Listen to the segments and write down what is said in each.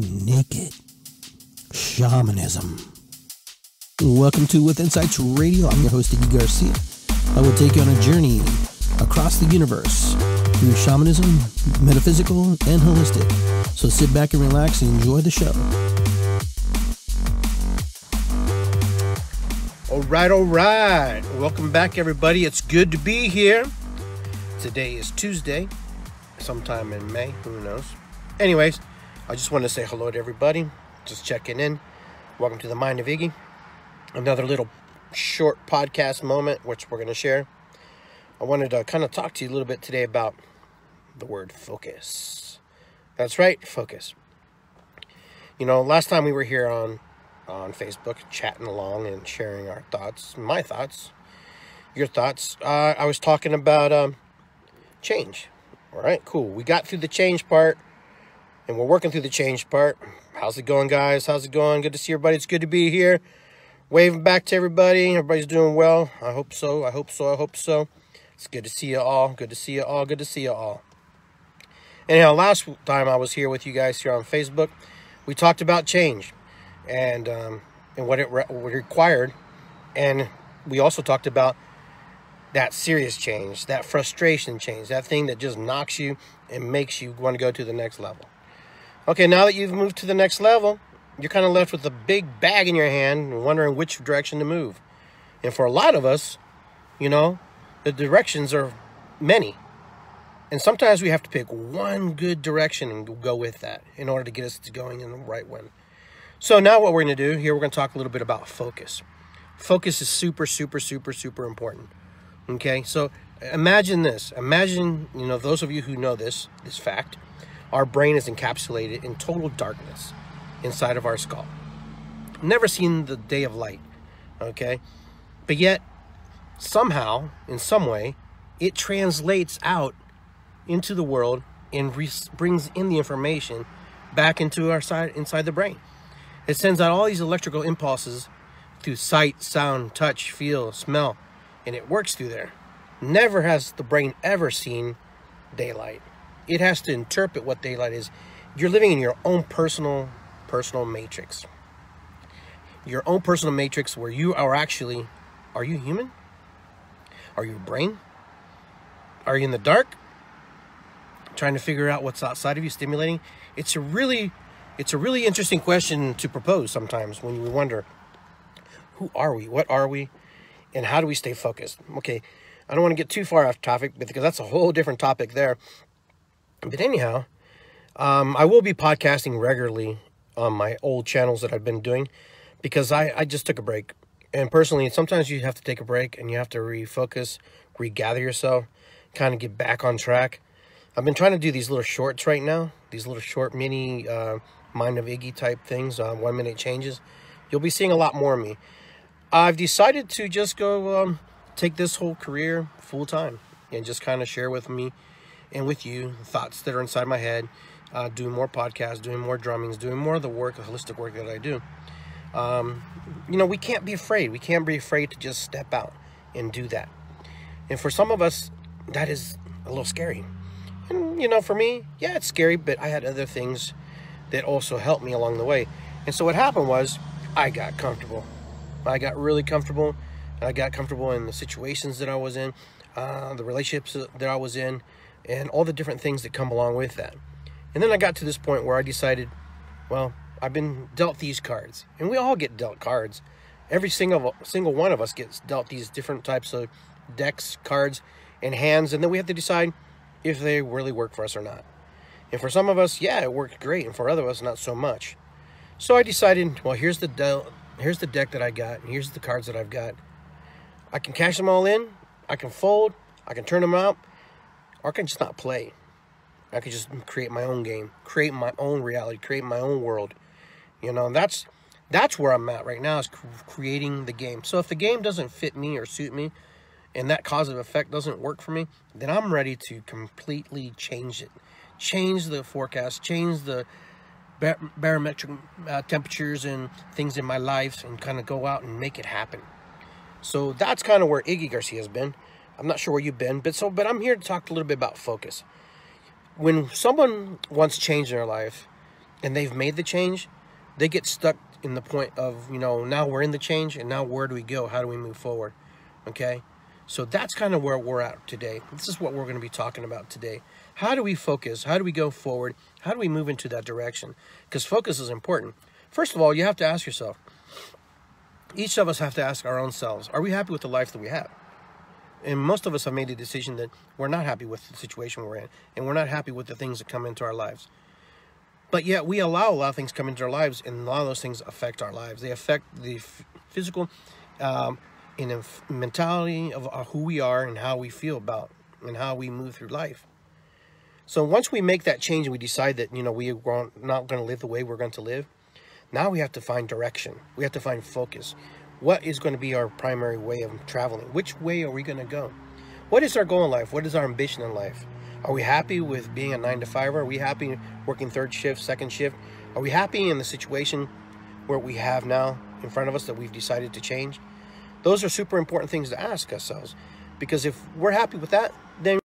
naked shamanism. Welcome to With Insights Radio. I'm your host, Iggy Garcia. I will take you on a journey across the universe through shamanism, metaphysical, and holistic. So sit back and relax and enjoy the show. All right. Welcome back, everybody. It's good to be here. Today is Tuesday, sometime in May. Who knows? Anyways, I just want to say hello to everybody. Just checking in. Welcome to the Mind of Iggy. Another little short podcast moment, which we're going to share. I wanted to kind of talk to you a little bit today about the word focus. That's right, focus. You know, last time we were here on Facebook, chatting along and sharing our thoughts, my thoughts, your thoughts. I was talking about change. All right, cool. We got through the change part, and we're working through the change part. How's it going, guys? How's it going? Good to see everybody. It's good to be here. Waving back to everybody. Everybody's doing well. I hope so. I hope so. I hope so. It's good to see you all. Good to see you all. Good to see you all. Anyhow, last time I was here with you guys here on Facebook, we talked about change and what it required. And we also talked about that serious change, that frustration change, that thing that just knocks you and makes you want to go to the next level. Okay, now that you've moved to the next level, you're kind of left with a big bag in your hand, wondering which direction to move. And for a lot of us, you know, the directions are many. And sometimes we have to pick one good direction and go with that in order to get us to going in the right one. So now what we're going to do here, we're going to talk a little bit about focus. Focus is super, super, super, super important. Okay, so imagine this. Imagine, you know, those of you who know this fact, our brain is encapsulated in total darkness inside of our skull. Never seen the day of light, okay? But yet, somehow, in some way, it translates out into the world and brings in the information back into our side, inside the brain. It sends out all these electrical impulses through sight, sound, touch, feel, smell, and it works through there. Never has the brain ever seen daylight. It has to interpret what daylight is. You're living in your own personal matrix, your own personal matrix, where you are actually, are you human? Are you a brain? Are you in the dark? Trying to figure out what's outside of you, stimulating. It's a really interesting question to propose sometimes when we wonder, who are we? What are we? And how do we stay focused? Okay, I don't want to get too far off topic because that's a whole different topic there. But anyhow, I will be podcasting regularly on my old channels that I've been doing, because I just took a break. And personally, sometimes you have to take a break and you have to refocus, regather yourself, kind of get back on track. I've been trying to do these little shorts right now, these little short mini Mind of Iggy type things, 1 minute changes. You'll be seeing a lot more of me. I've decided to just go take this whole career full time and just kind of share with me and with you thoughts that are inside my head. Doing more podcasts, doing more drummings, doing more of the work, the holistic work that I do. You know, we can't be afraid. We can't be afraid to just step out and do that. And for some of us, that is a little scary. And, you know, for me, yeah, it's scary, but I had other things that also helped me along the way. And so what happened was I got comfortable. I got really comfortable. I got comfortable in the situations that I was in, the relationships that I was in, and all the different things that come along with that. And then I got to this point where I decided, well, I've been dealt these cards. And we all get dealt cards. Every single one of us gets dealt these different types of decks, cards, and hands. And then we have to decide if they really work for us or not. And for some of us, yeah, it worked great. And for other of us, not so much. So I decided, well, here's the deck that I got. And here's the cards that I've got. I can cash them all in. I can fold. I can turn them out. Or I can just not play. I could just create my own game, create my own reality, create my own world. You know, that's where I'm at right now, is creating the game. So if the game doesn't fit me or suit me, and that cause and effect doesn't work for me, then I'm ready to completely change it. Change the forecast, change the barometric temperatures and things in my life, and kind of go out and make it happen. So that's kind of where Iggy Garcia has been. I'm not sure where you've been, but I'm here to talk a little bit about focus. When someone wants change in their life, and they've made the change, they get stuck in the point of, you know, now we're in the change and now where do we go? How do we move forward? Okay. So that's kind of where we're at today. This is what we're going to be talking about today. How do we focus? How do we go forward? How do we move into that direction? Because focus is important. First of all, you have to ask yourself, each of us have to ask our own selves, are we happy with the life that we have? And most of us have made a decision that we're not happy with the situation we're in, and we're not happy with the things that come into our lives. But yet we allow a lot of things come into our lives, and a lot of those things affect our lives. They affect the physical and the mentality of who we are and how we feel about and how we move through life. So once we make that change and we decide that, you know, we're not going to live the way we're going to live, now we have to find direction. We have to find focus. What is going to be our primary way of traveling? Which way are we going to go? What is our goal in life? What is our ambition in life? Are we happy with being a 9-to-5-er? Are we happy working third shift, second shift? Are we happy in the situation where we have now in front of us that we've decided to change? Those are super important things to ask ourselves, because if we're happy with that, then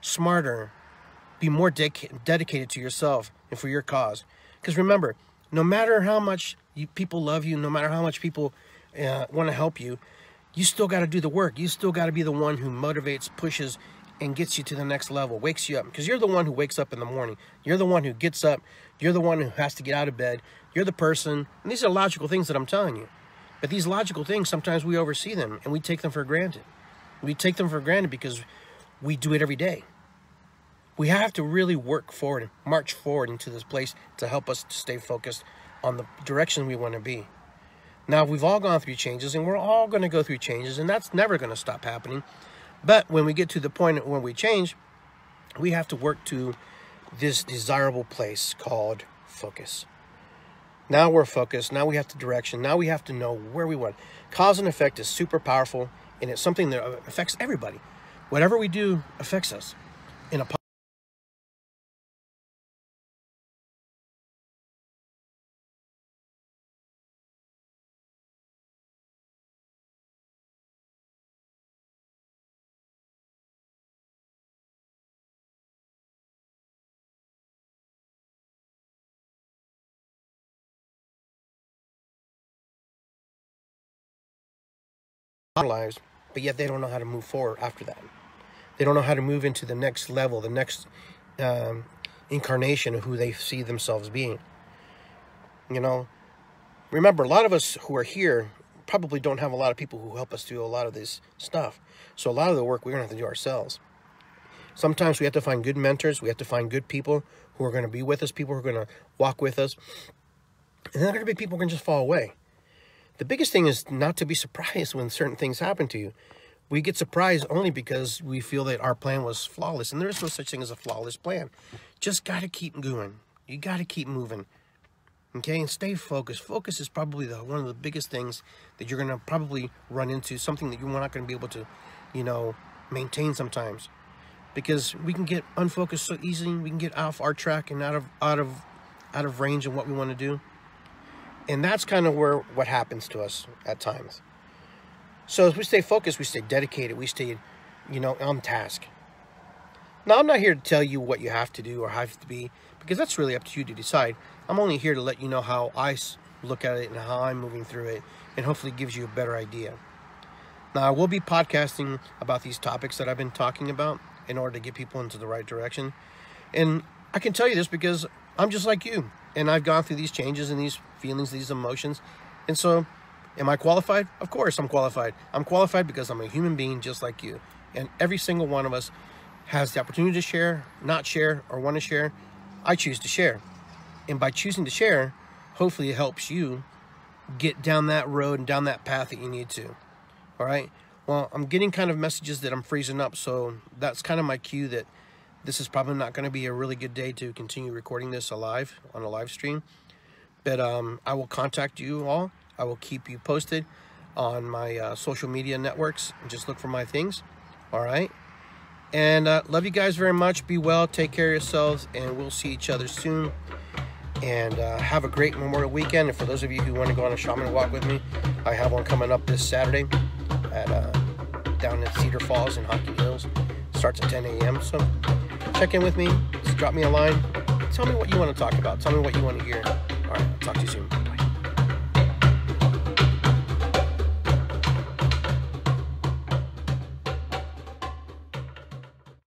smarter, be more dedicated to yourself and for your cause. Because remember, no matter how much people love you, no matter how much people want to help you, you still got to do the work. You still got to be the one who motivates, pushes, and gets you to the next level, wakes you up. Because you're the one who wakes up in the morning. You're the one who gets up. You're the one who has to get out of bed. You're the person. And these are logical things that I'm telling you. But these logical things, sometimes we oversee them and we take them for granted. We take them for granted because we do it every day. We have to really work forward and march forward into this place to help us to stay focused on the direction we want to be. Now, we've all gone through changes, and we're all going to go through changes, and that's never going to stop happening. But when we get to the point when we change, we have to work to this desirable place called focus. Now we're focused. Now we have the direction. Now we have to know where we want. Cause and effect is super powerful, and it's something that affects everybody. Whatever we do affects us in a positive way. Our lives, but yet they don't know how to move forward after that. They don't know how to move into the next level, the next incarnation of who they see themselves being. You know, remember, a lot of us who are here probably don't have a lot of people who help us do a lot of this stuff. So a lot of the work we're going to have to do ourselves. Sometimes we have to find good mentors. We have to find good people who are going to be with us, people who are going to walk with us. And then there are going to be people who can just fall away. The biggest thing is not to be surprised when certain things happen to you. We get surprised only because we feel that our plan was flawless. And there is no such thing as a flawless plan. Just got to keep going. You got to keep moving. Okay? And stay focused. Focus is probably one of the biggest things that you're going to probably run into. Something that you're not going to be able to, you know, maintain sometimes. Because we can get unfocused so easily. We can get off our track and out of range of what we want to do. And that's kind of where what happens to us at times. So as we stay focused, we stay dedicated, we stay, you know, on task. Now, I'm not here to tell you what you have to do or have to be, because that's really up to you to decide. I'm only here to let you know how I look at it and how I'm moving through it, and hopefully gives you a better idea. Now, I will be podcasting about these topics that I've been talking about in order to get people into the right direction. And I can tell you this because I'm just like you. And I've gone through these changes and these feelings, these emotions. And so, am I qualified? Of course I'm qualified. I'm qualified because I'm a human being just like you. And every single one of us has the opportunity to share, not share, or want to share. I choose to share. And by choosing to share, hopefully it helps you get down that road and down that path that you need to. All right? Well, I'm getting kind of messages that I'm freezing up. So that's kind of my cue that this is probably not going to be a really good day to continue recording this alive on a live stream. But I will contact you all. I will keep you posted. on my social media networks. Just look for my things. All right. And love you guys very much. Be well. Take care of yourselves. And we'll see each other soon. And have a great Memorial Weekend. And for those of you who want to go on a shaman walk with me, I have one coming up this Saturday at down at Cedar Falls in Hocking Hills. Starts at 10 a.m. So check in with me. Just drop me a line. Tell me what you want to talk about. Tell me what you want to hear. All right. I'll talk to you soon.